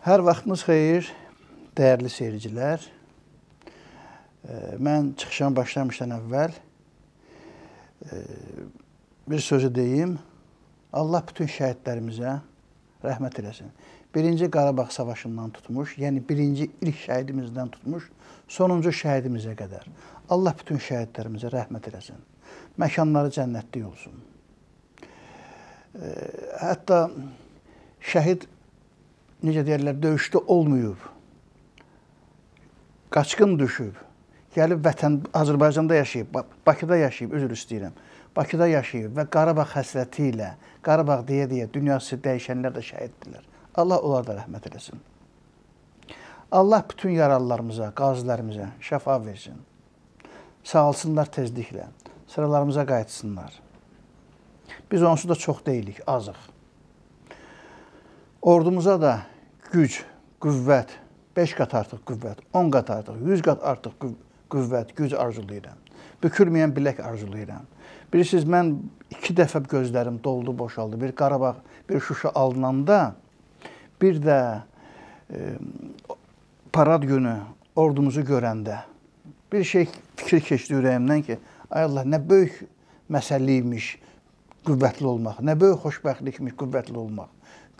Hər vaxtınız xeyir, dəyərli seyircilər. Mən çıxışan başlamışdan əvvəl bir sözü deyim. Allah bütün şəhidlərimizə rəhmət eləsin. Birinci Qarabağ savaşından tutmuş, yəni birinci ilk şəhidimizdən tutmuş, sonuncu şəhidimizə qədər. Allah bütün şəhidlərimizə rəhmət eləsin. Məkanları cənnətli olsun. Hətta şəhid, necə deyirlər, döyüşdə olmayıb, qaçqın düşüb, gəlib vətən, Azərbaycanda yaşayıb, Bakıda yaşayıb, üzr istəyirəm, Bakıda yaşayıb və Qarabağ həsrəti ilə, Qarabağ deyə-deyə dünyası dəyişənlər də şəhiddirlər. Allah onlar da rəhmət eləsin. Allah bütün yaralılarımıza, qazilərimizə şəfa versin. Sağalsınlar tezliklə, sıralarımıza qayıtsınlar. Biz onsuz da çox deyilik, azıq. Ordumuza da güc, qüvvət, 5 qat artıq qüvvət, 10 qat artıq, 100 qat artıq qüvvət, güc arzulayıram. Bükülməyən bilək arzulayıram. Bilirsiniz, mən 2 dəfə gözlərim doldu, boşaldı. Bir Qarabağ, bir Şuşa alınanda, bir də parad günü ordumuzu görəndə bir şey fikir keçdi ürəyimdən ki, ay Allah, nə böyük məsələymiş qüvvətli olmaq, nə böyük xoşbəxtlikmiş qüvvətli olmaq.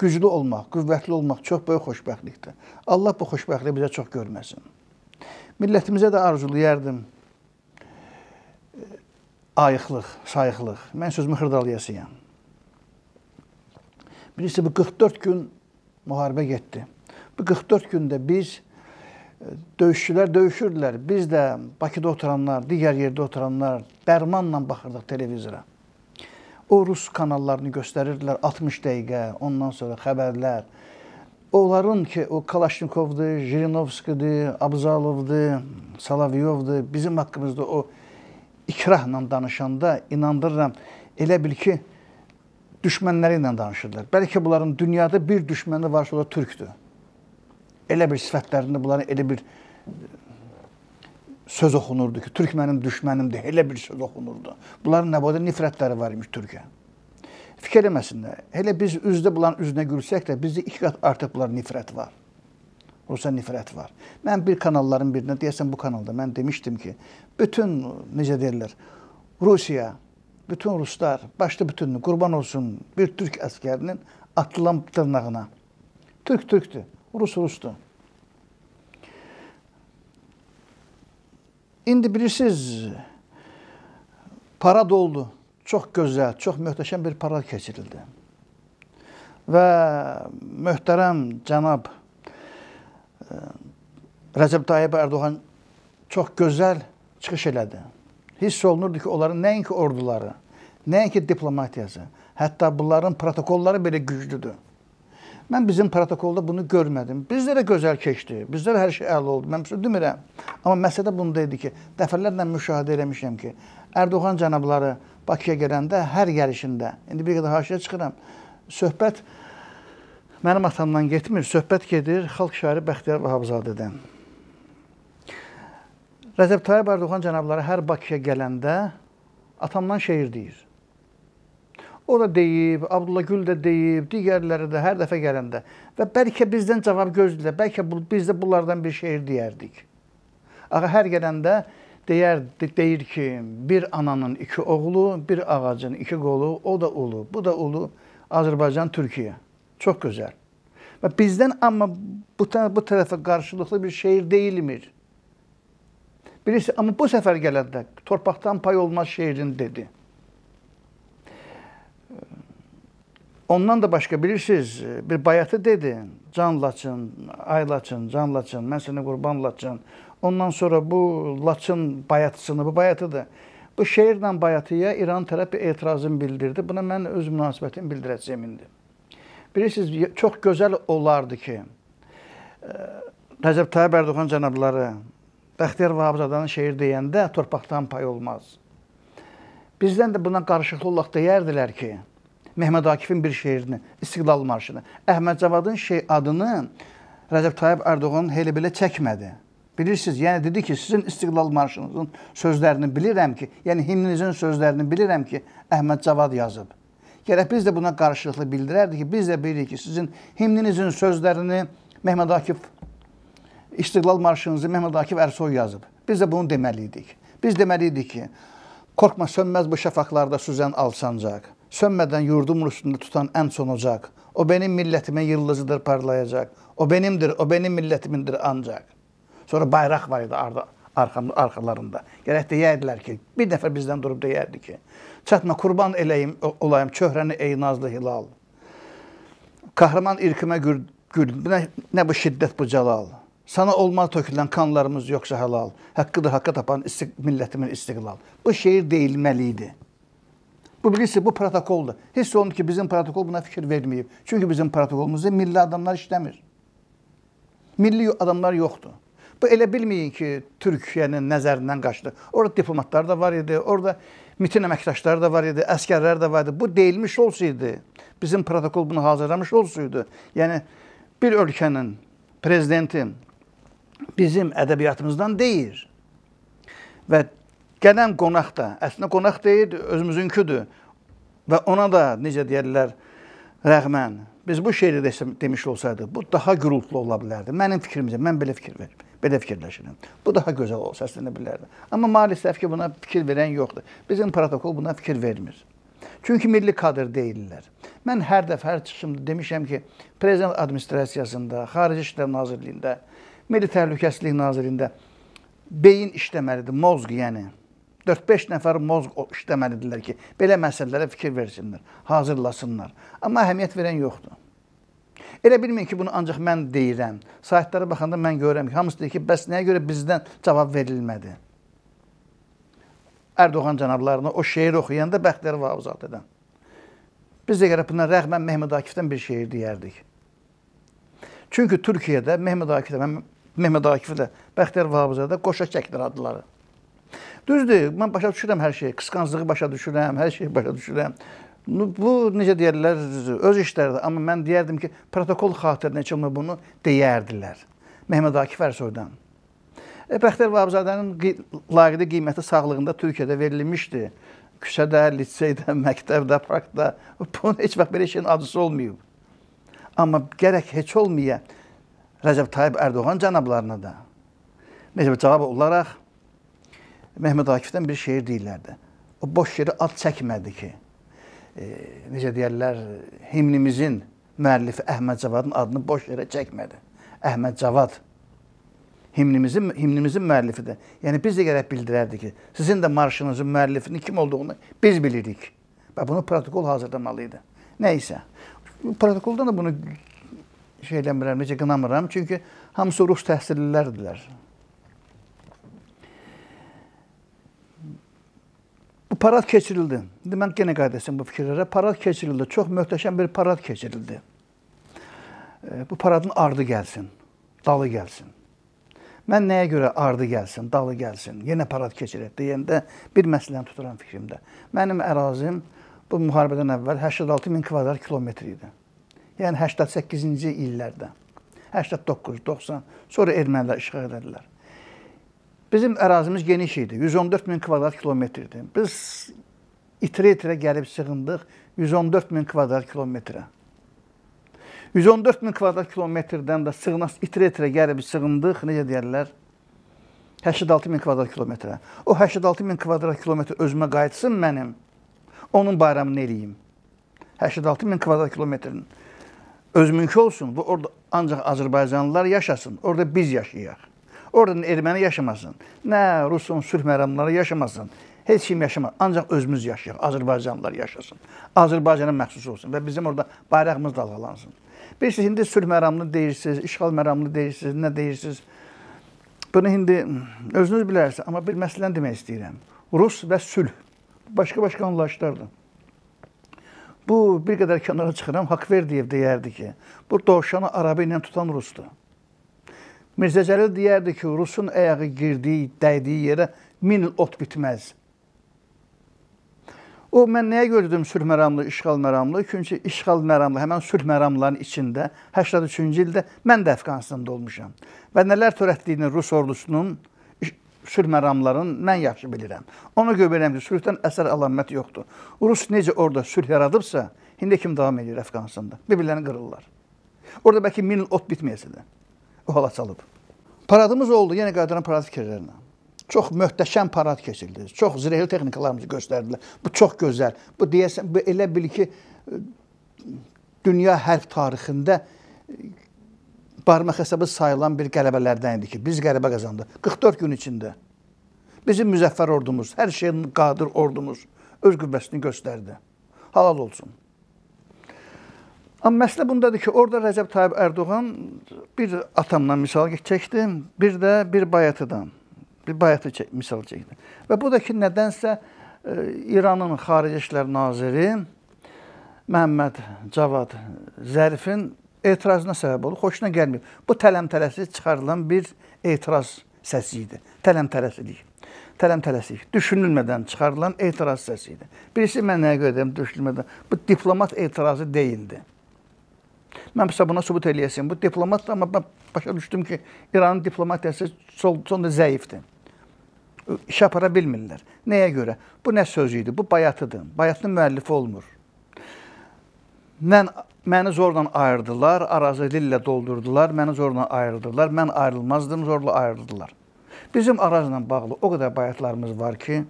Güclü olmaq, qüvvətli olmaq çox böyük xoşbəxtlikdir. Allah bu xoşbəxtliyi bizə çox görməsin. Millətimizə də arzulayardım ayıqlıq, sayıqlıq. Mən sözümü xırdalayasıyam. Birisi, bu 44 gün müharibə getdi. Bu 44 gündə biz, döyüşçülər döyüşürdülər. Biz də Bakıda oturanlar, digər yerdə oturanlar dərmanla baxırdıq televizora. O Rus kanallarını göstərirdilər 60 dəqiqə, ondan sonra xəbərlər. Onların ki, o Kalaşnikovdur, Jirinovskidir, Abzalovdur, Salavyovdur, bizim haqqımızda o ikrahla danışanda, inandırıram, elə bil ki, düşmənləri ilə danışırlar. Bəlkə bunların dünyada bir düşməni varsa, o da türkdür. Elə bir sifətlərində bunların elə bir söz oxunurdu ki, türk mənim düşmənimdir, elə bir söz oxunurdu. Bunların nəbada nifrətləri var imiş türkə. Fikir eləməsinlər, elə biz üzdə bunların üzünə gülsək də, bizdə 2 qat artıq bunların nifrət var. Rusa nifrət var. Mən bir kanalların birinə, deyəsən bu kanalda, mən demişdim ki, bütün, necə deyirlər, Rusiya, bütün ruslar, başda bütününü, qurban olsun bir türk əskərinin atılan dırnağına. Türk türkdür, Rus rusdur. İndi bilirsiniz, parad oldu. Çox gözəl, çox möhtəşəm bir parad keçirildi. Və möhtərəm cənab Rəcəb Tayyib Ərdoğan çox gözəl çıxış elədi. Hiss olunurdu ki, onların nəinki orduları, nəinki diplomatiyası, hətta bunların protokolları belə güclüdür. Mən bizim protokolda bunu görmədim. Bizlərə gözəl keçdi, bizlərə hər şey əla oldu, mən bir demirəm. Amma məsələ bunu deydi ki, dəfələrlə müşahidə eləmişəm ki, Erdoğan cənabları Bakıya gələndə hər gəlişində, indi bir qədər haşiyə çıxıram, söhbət mənim atamdan getmir, söhbət gedir xalq şairi Bəxtiyar Vahabzadədən. Rəcəb Tayyib Erdoğan cənabları hər Bakıya gələndə atamdan şeir deyir. O da deyib, Abdullah Gül də deyib, digərləri də hər dəfə gələndə. Və bəlkə bizdən cavab gözləyirlər, bəlkə biz də bunlardan bir şeir deyərdik. Ağa hər gələndə deyir ki, bir ananın 2 oğlu, bir ağacın 2 qolu, o da ulu, bu da ulu, Azərbaycan, Türkiyə. Çox gözəl. Və bizdən amma bu tərəfə qarşılıqlı bir şeir deyilmir. Birisi, amma bu səfər gələndə torpaqdan pay olmaz şeirin dedi. Ondan da başqa, bilirsiniz, bir bayatı dedi, can laçın, ay laçın, can laçın, mən səni qurban laçın. Ondan sonra bu laçın bayatısını, bu bayatıdır. Bu şeirlə bayatıya İran tərəfi etirazını bildirdi. Buna mən öz münasibətimi bildirəcəyim indi. Bilirsiniz, çox gözəl olardı ki, Rəcəb Tayyib Erdoğan cənabları Bəxtiyar Vahabzadənin şeir deyəndə torpaqdan pay olmaz. Bizdən də buna qarşılıqlı olaraq deyərdilər ki, Mehmet Akif'in bir şeirini, İstiklal Marşını, Ahmet Cavadın adını Rəcəb Tayyib Erdoğan elə belə çəkmədi. Bilirsiniz, yəni dedi ki, sizin İstiklal Marşınızın sözlərini bilirəm ki, yəni himninizin sözlərini bilirəm ki, Ahmet Cavad yazıb. Gərək biz də buna qarşılıqlı bildirərdik ki, biz də bilirik ki, sizin himninizin sözlərini Mehmet Akif, İstiklal Marşınızı Mehmet Akif Ersoy yazıb. Biz də bunu deməliydik. Biz deməliydik ki, korkma sönməz bu şafaqlarda süzən alsancaq, sönmədən yurdum üstündə tutan ən son ocaq, o benim milletimin yıldızıdır parlayacaq, o benimdir, o benim milletimindir ancaq. Sonra bayraq var idi arxalarında. Gərək deyərdilər ki, bir dəfə bizdən durub deyərdi ki, çatma kurban eləyim, olayım çöhrəni ey nazlı hilal. Kahraman irkimə gül, nə bu şiddət bu cəlal. Sana olmaz tökülən kanlarımız yoxsa halal. Haqqıdır haqqa tapan milletimin istiqlal. Bu şeir deyilməliydi. Bu bilirsiniz, bu protokoldur. Hiss olunur ki, bizim protokol buna fikir verməyib. Çünki bizim protokolumuzda milli adamlar işləmir. Milli adamlar yoxdur. Bu elə bilməyin ki, Türkiyənin nəzərindən qaçdı. Orada diplomatlar da var idi, orada mitin əməkdaşları da var idi, əskərlər də var idi. Bu deyilmiş olsaydı, bizim protokol bunu hazırlamış olsaydı, yəni bir ölkənin prezidenti bizim ədəbiyyatımızdan deyir və gələn qonaq da, əslində qonaq deyil, özümüzünküdür və ona da, necə deyirlər, rəğmən, biz bu şeiri demiş olsaydı, bu daha gürültülü ola bilərdi. Mənim fikrimcə, mən belə fikir verim, belə fikirləşirəm. Bu daha gözəl olsa, səslənə bilərdi. Amma maalesef ki, buna fikir verən yoxdur. Bizim protokol buna fikir vermir. Çünki milli kadr deyirlər. Mən hər dəfə, hər çıxışımda demişəm ki, Prezident Administrasiyasında, Xarici İşlər Nazirliyində, Milli Təhlükəsizlik Nazirliyində beyin işləməlidir, mozq yəni. 4-5 nəfər mozq işləməlidirlər ki, belə məsələlərə fikir versinlər, hazırlasınlar. Amma əhəmiyyət verən yoxdur. Elə bilməyin ki, bunu ancaq mən deyirəm. Saytlara baxanda mən görürəm ki, hamısı deyir ki, bəs nəyə görə bizdən cavab verilmədi? Erdoğan cənablarına o şeir oxuyanda Bəxtiyar Vahabzadədən. Biz də buna rəğmən Mehmet Akif'dən bir şeir deyərdik. Çünki Türkiyədə Mehmet Akif ilə Bəxtiyar Vahabzadə qoşa çəkdir adları. Düzdür, mən başa düşürəm hər şeyi, qısqanclığı başa düşürəm, hər şeyi başa düşürəm. Bu, necə deyirlər, öz işlərdir. Amma mən deyərdim ki, protokol xatirinə kimi bunu deyərdilər Mehmet Akif Ersoy'dan. Bəxtiyar Vahabzadənin laqeyd qiyməti sağlığında Türkiyədə verilmişdi. Küçədə, liseydə, məktəbdə, parkda. Bunun heç vaxt belə şeyin acısı olmayıb. Amma gərək heç olmaya Rəcəb Tayyib Ərdoğan cənablarına da məcbur cavab olaraq Mehmet Akif'dən bir şeir deyirlərdi. O boş yeri ad çəkmədi ki, necə deyərlər, himnimizin müəllifi Ahmet Cavadın adını boş yerə çəkmədi. Ahmet Cavad himnimizin müəllifidir. Yəni, biz də gərək bildirərdik ki, sizin də marşınızın müəllifinin kim olduğunu biz bilirik. Və bunu protokol hazırlamalıydı. Nəysə, protokoldan da bunu şey eləmirəm, necə qınamıram. Çünki hamısı rus təhsillilərdirlər. Bu parad keçirildi. İndi mən yenə qayıdasam bu fikirlərə. Parad keçirildi. Çox möhtəşəm bir parad keçirildi. Bu paradın ardı gəlsin, dalı gəlsin. Mən nəyə görə ardı gəlsin, dalı gəlsin, yenə parad keçirək deyəndə bir məsələni tuturam fikrimdə. Mənim ərazim bu müharibədən əvvəl 86 min kvadrat kilometr idi. Yəni 88-ci illərdə, 89, 90, sonra ermənilər işğal edədilər. Bizim ərazimiz geniş idi, 114 min kvadrat kilometr idi. Biz itirə-itirə gəlib sığındıq 114 min kvadrat kilometrə. 114 min kvadrat kilometrdən də itirə-itirə gəlib sığındıq, necə deyərlər, 86 min kvadrat kilometrə. O 86 min kvadrat kilometr özümə qayıtsın mənim, onun bayramını eləyim. 86 min kvadrat kilometrin özümünkü olsun və orada ancaq Azərbaycanlılar yaşasın, orada biz yaşayaq. Oradan erməni yaşamasın, nə Rusun sülh məramları yaşamasın, heç kim yaşamaz, ancaq özümüz yaşayaq, Azərbaycanlılar yaşasın. Azərbaycana məxsus olsun və bizim orada bayrağımız dalğalansın. Bilirsiniz, indi sülh məramını deyirsiniz, işğal məramını deyirsiniz, nə deyirsiniz? Bunu indi özünüz bilərsiniz, amma bir məsələni demək istəyirəm. Rus və sülh, başqa-başqa anlayışlardır. Bu, bir qədər kənara çıxıram, Hakverdiyev deyərdi ki, bu dovşanı araba ilə tutan Rusdur. Mirza Cəlil deyərdi ki, Rusun ayağı girdiyi, dəydiyi yerə 1000 il ot bitməz. O, mən nəyə gördüm sülh məramlı, işğal məramlı? Çünki işğal məramlı, həmən sülh məramlıların içində, 83-cü ildə mən də Əfqanistanda olmuşam. Və nələr törətdiyini Rus ordusunun, sülh məramların mən yaxşı bilirəm. Ona görə bilirəm ki, sülhdən əsər əlamət yoxdur. Rus necə orada sülh yaradıbsa, indi kim davam edir Əfqanistanda? Bir-birlərini qırırlar. Orada belki 1000 yıl ot bitmeyese de. O hala çalıb. Paradımız oldu yine kadının parad fikirlerine. Çok möhtəşəm parad kesildi. Çok zirehli texnikalarımızı gösterdiler. Bu çok güzel. Bu deyəsən, bu elə bil ki dünya hərb tarixində barmaq hesabı sayılan bir qələbələrdən idi ki, biz qələbə qazandıq. 44 gün içinde. Bizim müzəffər ordumuz, her şeyin qadir ordumuz öz qüvvəsini gösterdi. Halal olsun. Amma məsələ bundadır ki, orada Rəcəb Tayyib Ərdoğan bir atamdan misal çəkdi, bir də bir bayatıdan, bir bayatı misal çəkdi. Və bu da ki, nədənsə İranın Xarici İşlər Naziri Məhəmməd Cavad Zərifin etirazına səbəb olur, xoşuna gəlməyib. Bu tələmtələsi çıxarılan bir etiraz səsi idi. Tələmtələsilik. Tələmtələsik, düşünülmədən çıxarılan etiraz səsi idi. Birisi mən nəyə görə deyim, düşünülmədən, bu diplomat etirazı deyildi. Mən buna sübut eləyəsim. Bu diplomatdır, amma ben başa düşdüm ki, İranın diplomatiyası sonda zəifdir. İş apara bilmirlər. Nəyə görə? Bu nə sözü idi? Bu bayatıdır. Bayatının müəllifi olmur. Məni zorla ayırdılar, arazı dillə doldurdular, məni zorla ayırdılar, mən ayrılmazdım, zorla ayırdılar. Bizim arazla bağlı o kadar bayatlarımız var ki,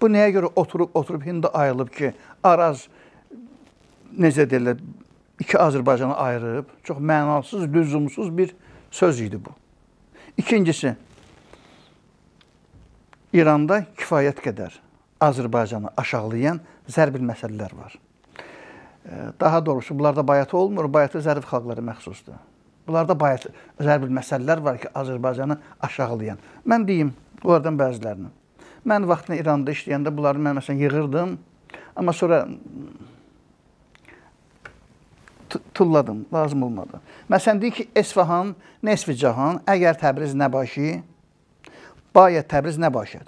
bu neye göre oturup hindi ayrılıb ki, araz necə deyirlər, iki Azərbaycanı ayırıb, çox mənasız, lüzumsuz bir söz idi bu. İkincisi, İranda kifayət qədər Azərbaycanı aşağılayan zərbil məsələlər var. Daha doğrusu, bunlarda bayatı olmur, bayatı zərif xalqları məxsusdur. Bunlarda bayat zərbil məsələlər var ki, Azərbaycanı aşağılayan. Mən deyim bunlardan bəzilərini. Mən vaxtında İranda işləyəndə bunları mən məsələn yığırdım, amma sonra tulladım, lazım olmadı. Məsələn deyir ki, Esfahan, Nesficahan, Əgər Təbriz Nəbaşi, Bayət Təbriz Nəbaşəd.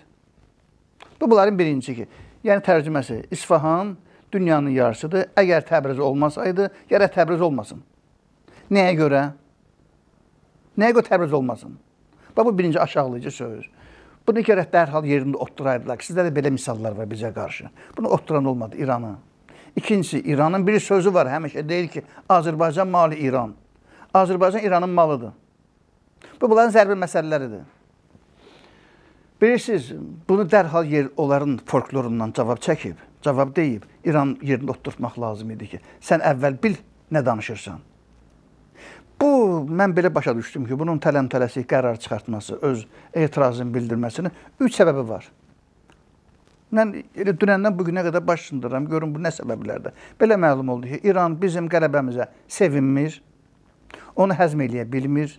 Bu bunların birinci ki, yəni tərcüməsi İsfahan dünyanın yarısıdır, əgər Təbriz olmasaydı, yerə Təbriz olmasın. Nəyə görə? Nəyə görə Təbriz olmasın? Bax, bu birinci aşağılayıcı söz. Bunu gərək dərhal yerində otduraydılar ki, sizdə də belə misallar var bizə qarşı. Bunu otduran olmadı İranı. İkincisi, İranın bir sözü var, həmişə deyir ki, Azərbaycan malı İran. Azərbaycan İranın malıdır. Bu, bunların zərbi məsələləridir. Bilirsiniz, bunu dərhal onların folklorundan cavab çəkib, cavab deyib, İran yerində otdurtmaq lazım idi ki, sən əvvəl bil nə danışırsan. Bu, mən belə başa düşdüm ki, bunun tələm-tələsi qərar çıxartması, öz etirazını bildirməsinin 3 səbəbi var. Mən dünəndən bugünə qədər baş sındıram, görün bu nə səbəblərdir. Belə məlum oldu ki, İran bizim qələbəmizə sevinmir, onu həzm eləyə bilmir,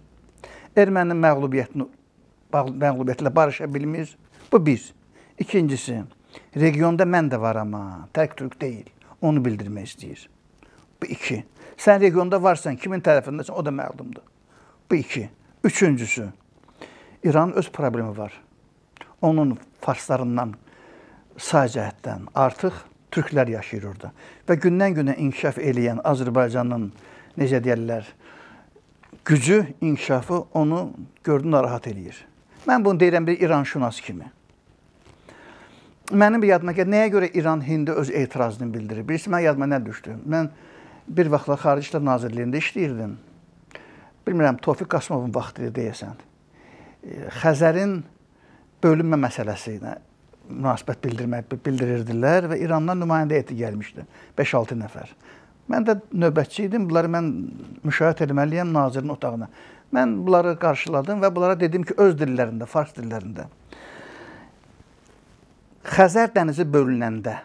erməninin məğlubiyyətlə barışa bilmir. Bu bir. İkincisi, regionda mən də var amma, tək türk deyil, onu bildirmək istəyir. Bu iki. Sən regionda varsan, kimin tərəfindəsən, o da məlumdur. Bu iki. Üçüncüsü, İranın öz problemi var. Onun farslarından, sahicəhətdən artıq türklər yaşayır orada. Və gündən-günə inkişaf eləyən Azərbaycanın, necə deyərlər, gücü, inkişafı onu gördüyü narahat eləyir. Mən bunu deyirəm bir İran şunası kimi. Mənim bir yadıma gəlir, nəyə görə İran hindi öz etirazını bildirir? Birisi mən yadıma nə düşdü? Mən bir vaxtlar Xarici İşlər Nazirliyində işləyirdim. Bilmirəm, Tofiq Qasımovun vaxtı deyəsən. Xəzərin bölünmə məsələsi ilə münasibət bildirirdilər və İrandan nümayəndə heyəti gəlmişdi, 5-6 nəfər. Mən də növbətçi idim, bunları mən müşahidə etməliyəm nazirin otağına. Mən bunları qarşıladım və bunlara dedim ki, öz dillərində, fars dillərində. Xəzər dənizi bölünəndə,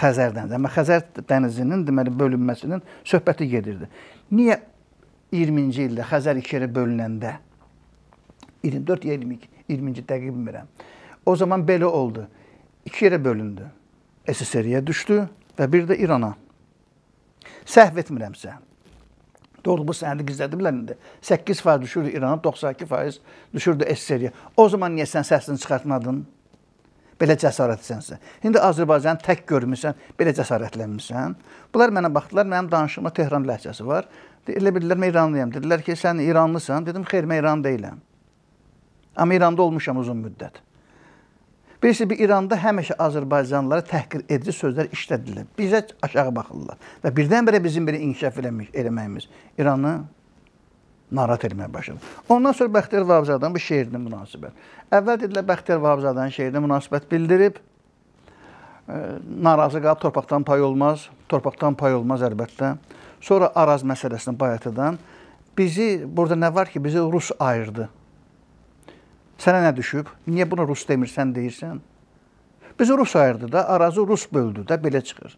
Xəzər dənizi, amma Xəzər dənizinin deməli bölünməsinin söhbəti gedirdi. Niyə 20-ci ildə Xəzər iki yerə bölünəndə, 24 ya 22, 20-ci dəqiq bilmirəm, o zaman belə oldu, iki yerə bölündü, SSR-yə düşdü və bir də İrana. Səhv etmirəmsə, doğru bu sənədi gizlədi biləndə, 8% düşürdü İrana, 92% düşürdü SSR-yə. O zaman niyə sən səsini çıxartmadın? Belə cəsarət etsənsə. İndi Azərbaycanı tək görmüsən, belə cəsarətlənmirsən. Bunlar mənə baxdılar, mənim danışığımda Tehran ləhcəsi var. Elə bildilər, mən İranlıyam. Dedilər ki, sən İranlısan. Dedim, xeyr, mən İran deyiləm. Amma İranda olmuşam uzun müddət. Birisi bir İranda həmişə Azərbaycanlılara təhqir edici sözlər işlədirlər. Bizə aşağı baxırlar. Və birdən-birə bizim belə inkişaf eləməyimiz İranı narahat eləməyə başladı. Ondan sonra Bəxtiyar Vahabzadənin bu şeirinə münasibət. Əvvəl dedilər Bəxtiyar Vahabzadənin şeirinə münasibət bildirib. Narazı qalıb torpaqdan pay olmaz. Torpaqdan pay olmaz əlbəttə. Sonra Araz məsələsini bayatadan. Bizi, burada nə var ki, bizi Rus ayırdı. Sənə nə düşüb? Niyə bunu Rus demirsən, deyirsən? Bizi Rus ayırdı da, Arazı Rus böldü də, belə çıxır.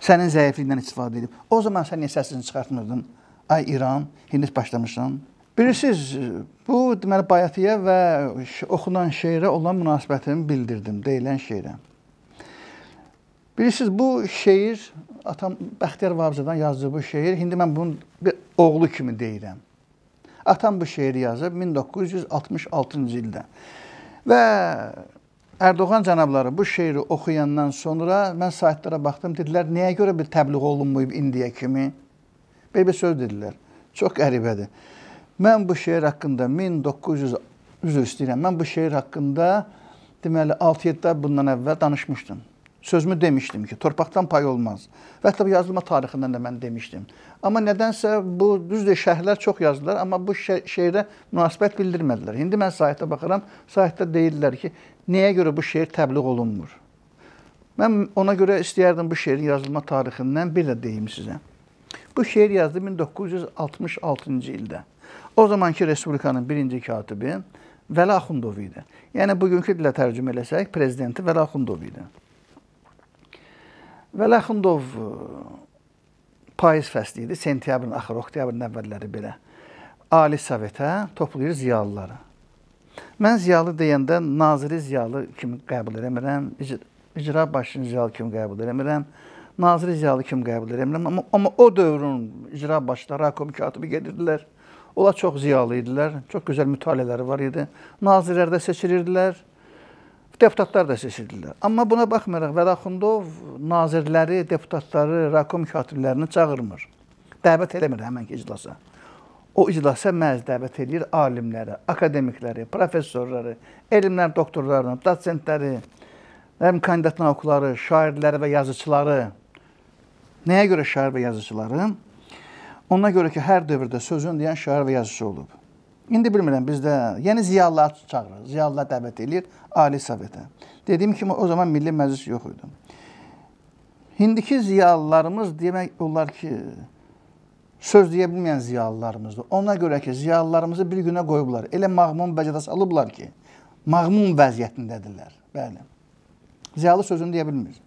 Sənin zəifliyindən istifadə edib. O zaman sən niyə səsini çıxartmırdın? Ay İran, indi başlamışsan. Bilirsiniz, bu deməli bayatıya və oxunan şeirə olan münasibətimi bildirdim, deyilən şeirə. Bilirsiniz, bu şeir, atam Bəxtiyar Vahabzadənin yazdığı bu şeir, indi mən bunun bir oğlu kimi deyirəm. Atam bu şeiri yazıb 1966-cı ildə. Və Erdoğan cənabları bu şeiri oxuyandan sonra mən saytlara baxdım, dedilər, nəyə görə bir təbliğ olunmayıb indiyə kimi? Belə bir söz dedilər, çox qəribədir. Mən bu şeir haqqında 6-7 ay bundan əvvəl danışmışdım. Sözümü demişdim ki, torpaqdan pay olmaz. Və hətta yazılma tarixindən də mən demişdim. Amma nədənsə bu düzdür, şərhlər çox yazdılar, amma bu şeirə münasibət bildirmədilər. İndi mən saytda baxıram, saytda deyirlər ki, nəyə görə bu şeir təbliğ olunmur? Mən ona görə istəyərdim bu şeirin yazılma tarixindən bir də deyim sizə. Bu şeir yazdı 1966-cı ildə. O zamanki Respublikanın birinci katibi Vəli Axundov idi. Yəni, bugünkü dilə tərcümə eləsək, prezidenti Vəli Axundov idi. Vəli Axundov payız fəsli idi, sentyabrın axırı, oktyabrın əvvəlləri belə. Ali Sovetə toplayır ziyalıları. Mən ziyalı deyəndə naziri ziyalı kimi qəbul eləmirəm, icra başçının ziyalı kimi qəbul eləmirəm, naziri ziyalı kimi qəbul eləmirəm, amma o dövrün icra başçıları, hakom katibi gedirdilər. Onlar çox ziyalı idilər, çox gözəl mütaliələri var idi, nazirlər də seçilirdilər. Deputatlar da seçildilər. Amma buna baxmayaraq, Vəli Axundov nazirləri, deputatları, rakom katiblərini çağırmır. Dəvət eləmir həmənki iclasa. O iclasa məhz dəvət eləyir alimləri, akademikləri, professorları, elmlər doktorlarını, dosentləri, kandidat nauqları, şairləri və yazıçıları. Nəyə görə şair və yazıçıları? Ona görə ki, hər dövrdə sözün deyən şair və yazıçı olub. İndi bilmirəm, bizdə, yəni ziyalılar çağırır, ziyalılar dəvət eləyir Ali Sovetə. Dediyim kimi, o zaman Milli Məclis yox idi. İndiki ziyalılarımız, demək olar ki, söz deyə bilməyən ziyalılarımızdır. Ona görə ki, ziyalılarımızı bir günə qoyublar, elə mağmun vəziyyətə salıblar ki, mağmun vəziyyətindədirlər, bəli. Ziyalı sözünü deyə bilmir.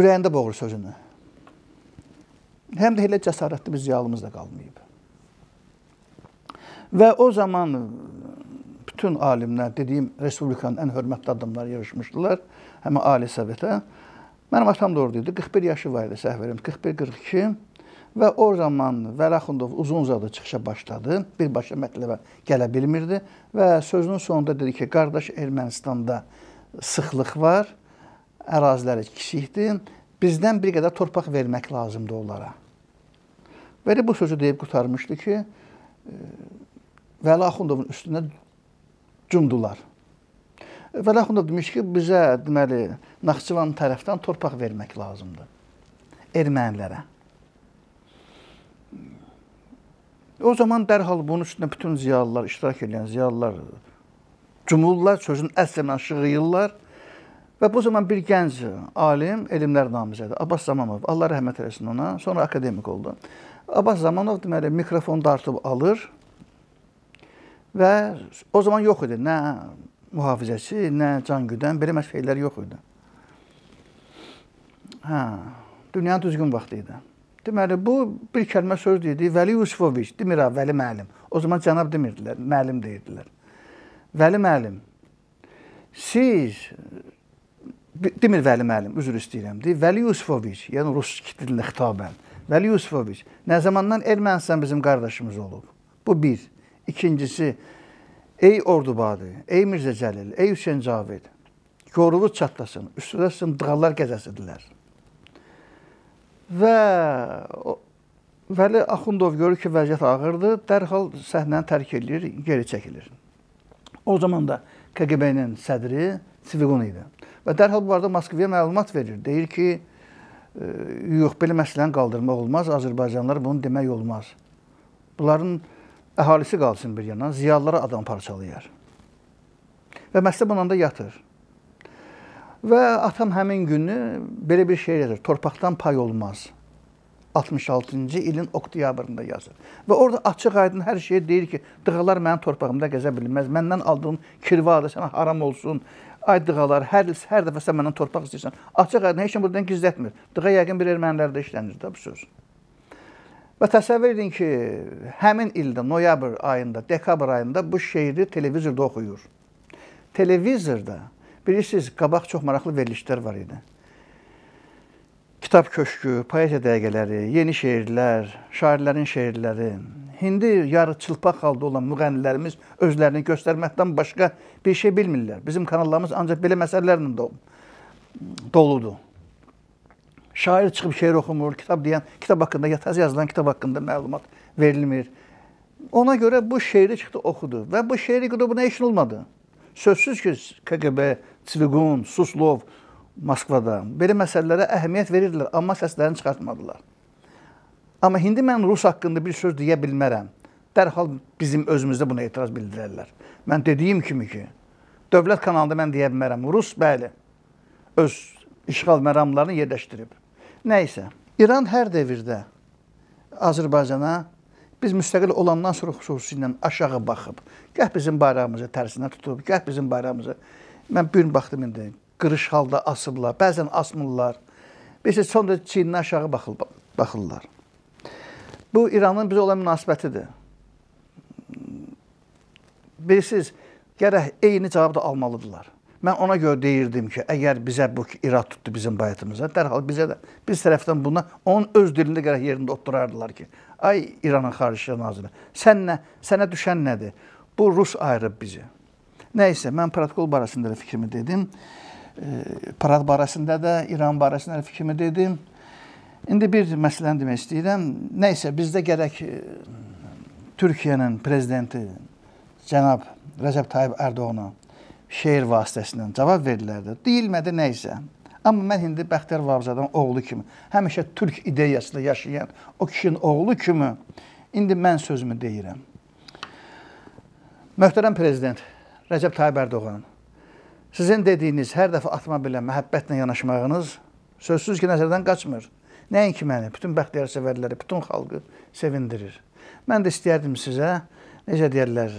Ürəyində boğur sözünü. Həm də elə cəsarətli bir ziyalımız da qalmayıb. Və o zaman bütün alimlər, dediyim, Respublikanın ən hörmətli adamları yarışmışdılar, həmə Ali Sovetə. Mənim atam da oradaydı, 41 yaşı var idi, səhv verim, 41-42. Və o zaman Vəli Axundov uzun-uzadı çıxışa başladı, birbaşa mətləbə gələ bilmirdi və sözünün sonunda dedi ki, qardaş Ermənistanda sıxlıq var, əraziləri kiçikdir, bizdən bir qədər torpaq vermək lazımdır onlara. Və bu sözü deyib qurtarmışdı ki, Vəli Axundovun üstünə cumdular. Vəli Axundov demiş ki, bizə deməli Naxçıvan tərəfdən torpaq vermək lazımdır. Ermənilərə. O zaman dərhal bunun üstünə bütün ziyalılar, iştirak edən ziyalılar cumurlar, sözün əsləmən şığıyırlar. Və bu zaman bir gənc alim, elmlər namizədi, Abbas Zamanov, Allah rəhmət eləsin ona, sonra akademik oldu. Abbas Zamanov deməli, mikrofonu dartıb alır və o zaman yox idi, nə mühafizəçi, nə cangüdən, belə məsələlər yox idi. Dünyanın düzgün vaxtı idi. Deməli, bu bir kəlmə söz deyildi, Vəli Yusufoviç, demir ha, Vəli müəllim. O zaman cənab demirdilər, müəllim deyirdilər. Vəli müəllim, siz, demir Vəli müəllim, üzr istəyirəm, deyil, Vəli Yusufoviç, yəni rus dilində xitabən. Vəli Yusufoviç, nə zamandan Ermənistan bizim qardaşımız olub? Bu bir. İkincisi, ey Ordubadı, ey Mirza Cəlil, ey Hüseyin Cavid, yorulur çatlasın, üstülə sındığalar gəzəsidirlər. Və Vəli Axundov görür ki, vəziyyət ağırdır, dərhal səhnəni tərk edilir, geri çəkilir. O zaman da KGB-nin sədri Tsvigun idi. Və dərhal bu arada Moskvaya məlumat verir. Deyir ki, yox, belə məsələni qaldırmaq olmaz, Azərbaycanlılar bunu demək olmaz. Bunların əhalisi qalsın bir yana, ziyalılara adam parçalayar. Və məsələ bundan da yatır. Və atam həmin günü belə bir şey yazır, torpaqdan pay olmaz. 66-cı ilin oktyabrında yazır. Və orada açıq-aydın hər şey deyir ki, dığalar mənim torpağımda gəzə bilməz, məndən aldığın kirvadır, sənə haram olsun. Ay dığalar, hər dəfə sən məndən torpaq istəyirsən. Açıq-aydın, heç kim buradan gizlətmir. Dığa yəqin bir ermənilərdə işlənir də bu söz. Və təsəvvür edin ki, həmin ildə, noyabr ayında, dekabr ayında bu şeiri televizorda oxuyur. Televizorda, bilirsiniz, qabaq çox maraqlı verilişlər var idi. Kitab köşkü, poeziya dəqiqələri, yeni şeirlər, şairlərin şeirləri, hindi yarı çılpaq halda olan müğənnilərimiz özlərini göstərməkdən başqa bir şey bilmirlər. Bizim kanallarımız ancaq belə məsələlərlə doludur. Şair çıxıb şeir oxumur, kitab deyən, kitab haqqında, yataz yazılan kitab haqqında məlumat verilmir. Ona görə bu şeiri çıxdı, oxudu və bu şeiri qrubuna işin olmadı. Sözsüz ki, KGB, Tsvigun, Suslov, Moskvada belə məsələlərə əhəmiyyət verirdilər, amma səslərini çıxartmadılar. Amma indi mən Rus haqqında bir söz deyə bilmərəm. Dərhal bizim özümüzdə buna etiraz bildirərlər. Mən dediyim kimi ki, dövlət kanalında mən deyə bilmərəm. Rus, bəli, öz işğal məramlarını yerləşdirib. Nəysə, İran hər devirdə Azərbaycana biz müstəqil olandan sonra xüsusilə aşağı baxıb, gəh bizim bayrağımızı tərsinə tutub, gəh bizim bayrağımızı, mən bir gün baxdım indi, qırış halda asıblar, bəzən asmırlar, bilirsiniz, sonra Çininə aşağı baxırlar. Bu, İranın bizə olan münasibətidir. Bilirsiniz, gərək eyni cavabı da almalıdırlar. Mən ona görə deyirdim ki, əgər bizə bu irad tutdu bizim bayatımıza, dərhal bizə də, biz tərəfdən buna, onun öz dilində gərək yerində oturardılar ki, ay İranın Xarici Naziri, sənə düşən nədir? Bu, Rus ayırıb bizi. Nəysə, mən protokol barəsində də fikrimi dedim, parad barəsində də, İran barəsində də fikrimi dedim. İndi bir məsələni demək istəyirəm. Nəysə, bizdə gərək Türkiyənin prezidenti cənab Rəcəb Tayyib Ərdoğana şeir vasitəsindən cavab verirlərdi. Deyilmədi nəysə. Amma mən indi Bəxtiyar Vahabzadənin oğlu kimi, həmişə türk ideyasıyla yaşayan o kişinin oğlu kimi, indi mən sözümü deyirəm. Möhtərəm prezident Rəcəb Tayyib Ərdoğan, sizin dediyiniz hər dəfə atma bilə məhəbbətlə yanaşmağınız sözsüz ki, nəzərdən qaçmır. Nəinki məni, bütün Bəxtiyar sevərləri, bütün xalqı sevindirir. Mən də istəyərdim sizə, necə deyərlər,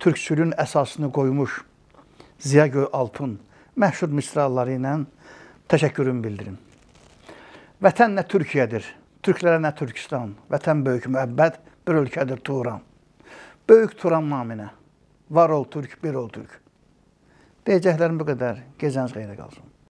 türkçülüğün əsasını qoymuş Ziya Göyalpın məşhur misraları ilə təşəkkürümü bildirim. Vətən nə Türkiyədir, türklərə nə Türkistan, vətən böyük müəbbət, bir ölkədir Turan. Böyük Turan naminə, var ol Türk, bir ol Türk. Deyəcəklərim bu qədər, gecəniz xeyrə qalsın.